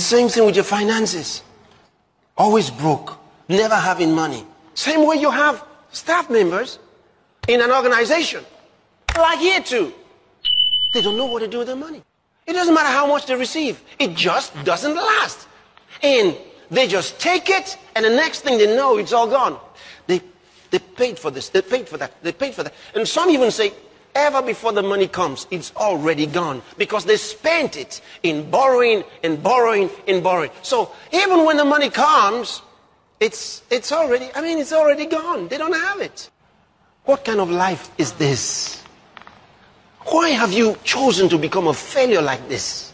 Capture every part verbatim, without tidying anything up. The same thing with your finances. Always broke, never having money. Same way you have staff members in an organization. Like here too. They don't know what to do with their money. It doesn't matter how much they receive. It just doesn't last. And they just take it, and the next thing they know, it's all gone. They, they paid for this, they paid for that, they paid for that. And some even say, ever before the money comes, it's already gone, because they spent it in borrowing and borrowing and borrowing. So even when the money comes, it's, it's already, I mean, it's already gone. They don't have it. What kind of life is this? Why have you chosen to become a failure like this?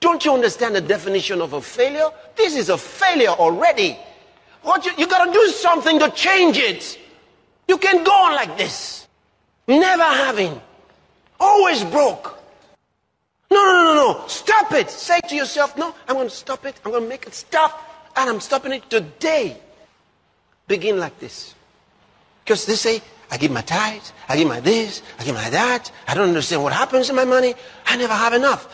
Don't you understand the definition of a failure? This is a failure already. What you, you got to do something to change it. You can't go on like this. Never having, always broke. No, no, no, no, stop it. Say to yourself, no, I'm going to stop it. I'm going to make it stop, and I'm stopping it today. Begin like this. Because they say, I give my tithes, I give my this, I give my that. I don't understand what happens to my money. I never have enough.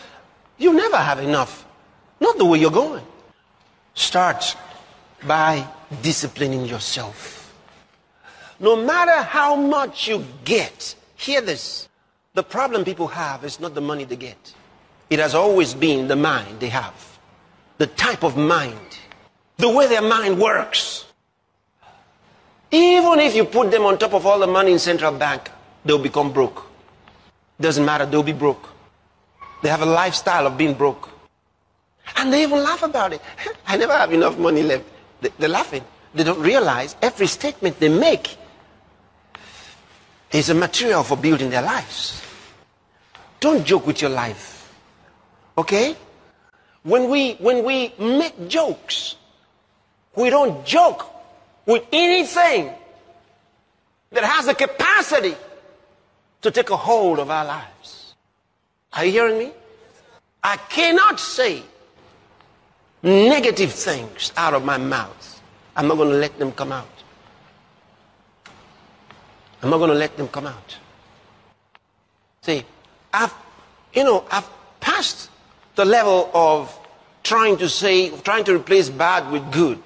You never have enough. Not the way you're going. Start by disciplining yourself. No matter how much you get, hear this, the problem people have is not the money they get. It has always been the mind they have, the type of mind, the way their mind works. Even if you put them on top of all the money in central bank, they'll become broke. Doesn't matter, they'll be broke. They have a lifestyle of being broke. And they even laugh about it. I never have enough money left. They're laughing. They don't realize every statement they make is a material for building their lives. Don't joke with your life, okay? When we, when we make jokes, we don't joke with anything that has the capacity to take a hold of our lives. Are you hearing me? I cannot say negative things out of my mouth. I'm not going to let them come out. I'm not going to let them come out. See, I've, you know, I've passed the level of trying to say, trying to replace bad with good.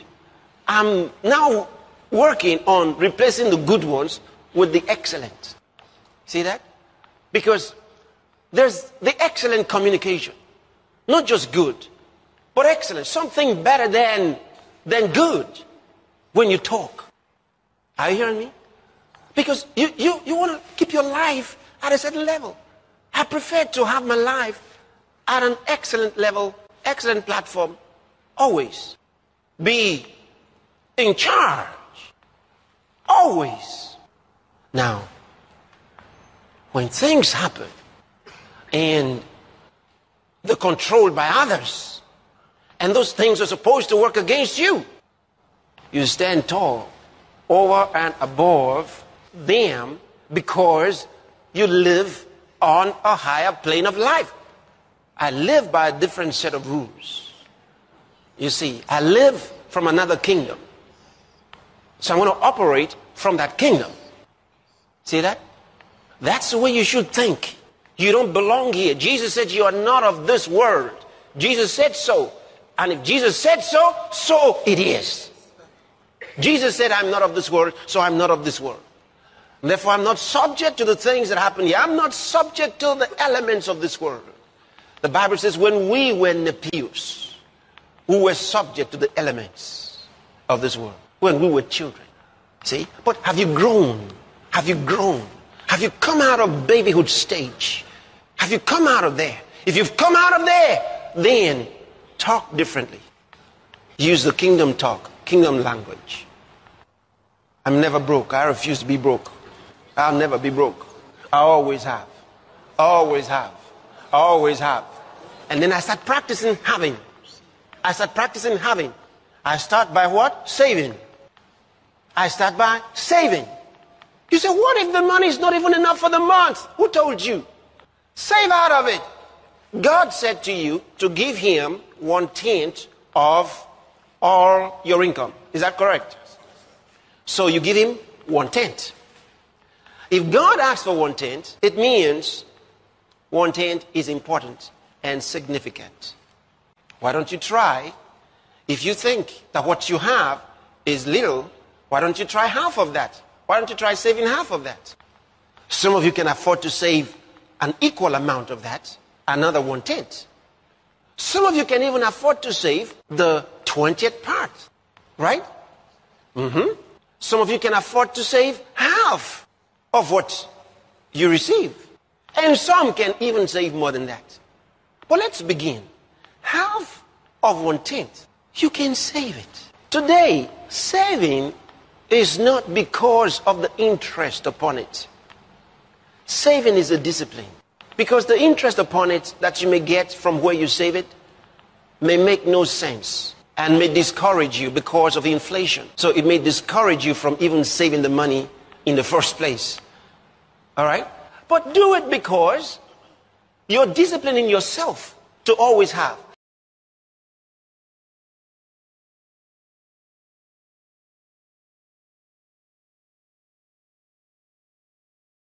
I'm now working on replacing the good ones with the excellent. See that? Because there's the excellent communication. Not just good, but excellent. Something better than, than good when you talk. Are you hearing me? Because you, you, you want to keep your life at a certain level. I prefer to have my life at an excellent level, excellent platform, always. Be in charge, always. Now, when things happen and they're controlled by others, and those things are supposed to work against you, you stand tall over and above them, because you live on a higher plane of life. I live by a different set of rules. You see, I live from another kingdom. So I'm going to operate from that kingdom. See that? That's the way you should think. You don't belong here. Jesus said you are not of this world. Jesus said so. And if Jesus said so, so it is. Jesus said, I'm not of this world, so I'm not of this world. Therefore, I'm not subject to the things that happen here. I'm not subject to the elements of this world. The Bible says when we were Nepios, we were subject to the elements of this world, when we were children. See? But have you grown? Have you grown? Have you come out of babyhood stage? Have you come out of there? If you've come out of there, then talk differently. Use the kingdom talk, kingdom language. I'm never broke. I refuse to be broke. I'll never be broke. I always have. Always have. Always have. And then I start practicing having. I start practicing having. I start by what? Saving. I start by saving. You say, what if the money is not even enough for the month? Who told you? Save out of it. God said to you to give him one-tenth of all your income. Is that correct? So you give him one-tenth. If God asks for one-tenth, it means one-tenth is important and significant. Why don't you try? If you think that what you have is little, why don't you try half of that? Why don't you try saving half of that? Some of you can afford to save an equal amount of that, another one-tenth. Some of you can even afford to save the twentieth part, right? Mm-hmm. Some of you can afford to save half of what you receive. And some can even save more than that. But let's begin. Half of one-tenth, you can save it. Today, saving is not because of the interest upon it. Saving is a discipline, because the interest upon it that you may get from where you save it may make no sense and may discourage you because of inflation. So it may discourage you from even saving the money in the first place. All right? But do it because you're disciplining yourself to always have.